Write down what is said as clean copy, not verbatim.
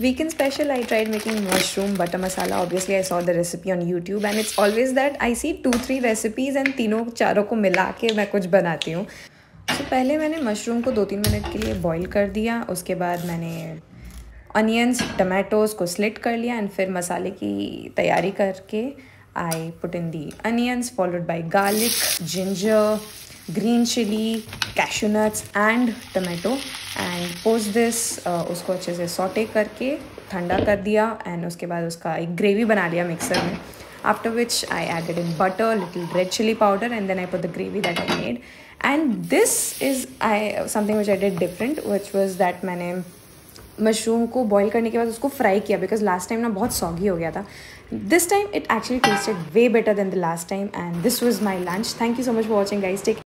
Weekend special, I tried making mushroom butter masala. Obviously, I saw the recipe on YouTube and it's always that I see 2-3 recipes and तीनों चारों को मिला के मैं कुछ बनाती हूँ। तो पहले मैंने मशरूम को 2-3 मिनट के लिए बॉईल कर दिया। उसके बाद मैंने ऑनियंस टमाटोज़ को स्लिट कर लिया एंड फिर मसाले की तैयारी करके I put in the onions followed by garlic, ginger, green chili, cashew nuts and tomato and post this उसको अच्छे से सॉटे करके ठंडा कर दिया and उसके बाद उसका एक ग्रेवी बना लिया मिक्सर में। After which I added in butter, little red chili powder and then I put the gravy that I made and this is something which I did different, which was that मैंने mushroom को boil करने के बाद उसको fry किया because last time ना बहुत soggy हो गया था। This time it actually tasted way better than the last time and this was my lunch. Thank you so much for watching guys. Take